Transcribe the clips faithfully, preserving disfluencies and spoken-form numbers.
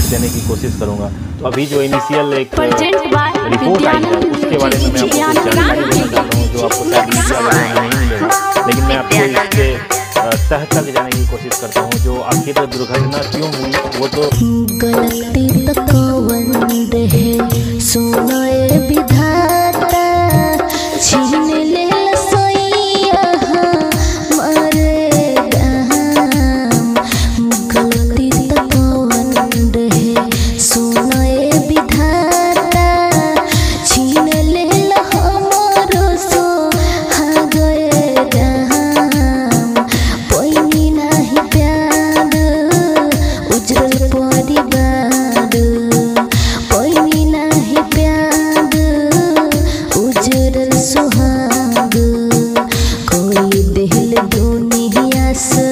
Update देने की कोशिश करूंगा। तो अभी जो इनिशियल एक रिपोर्ट आई है उसके बारे में मैं आपको जानकारी देना चाहता हूँ, जो आपको शायद मीडिया वगैरह नहीं मिलेगा, लेकिन मैं आपको इसके तह तक जाने की कोशिश करता हूँ। जो आपकी तो दुर्घटना क्यों हुई वो तो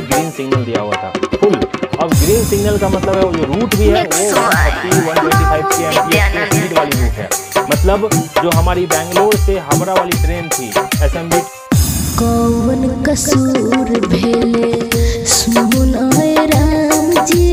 ग्रीन सिग्नल दिया हुआ था फुल। अब ग्रीन सिग्नल का मतलब है वो जो रूट भी है वो एक सौ पचास, एक सौ पच्चीस के स्पीड वाली रूट है, मतलब जो हमारी बैंगलोर से हावड़ा वाली ट्रेन थी एसएमबी। कौन कसूर भेले सुन आए राम जी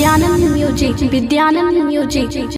विद्यानंद म्यूजिक विद्यानंद म्यूजिक।